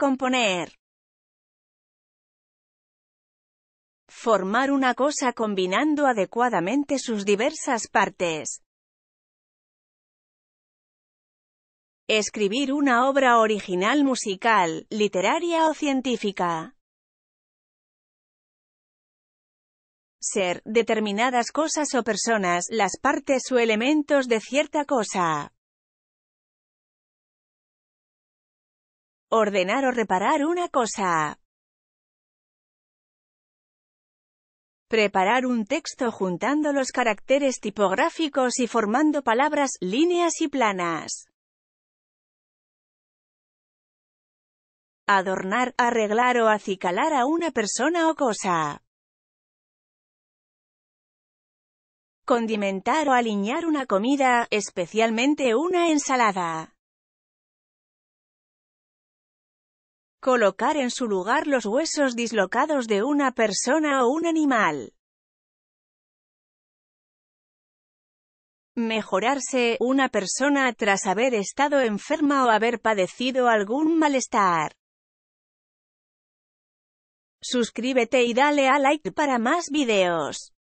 Componer. Formar una cosa combinando adecuadamente sus diversas partes. Escribir una obra original musical, literaria o científica. Ser determinadas cosas o personas, las partes o elementos de cierta cosa. Ordenar o reparar una cosa. Preparar un texto juntando los caracteres tipográficos y formando palabras, líneas y planas. Adornar, arreglar o acicalar a una persona o cosa. Condimentar o aliñar una comida, especialmente una ensalada. Colocar en su lugar los huesos dislocados de una persona o un animal. Mejorarse una persona tras haber estado enferma o haber padecido algún malestar. Suscríbete y dale a like para más videos.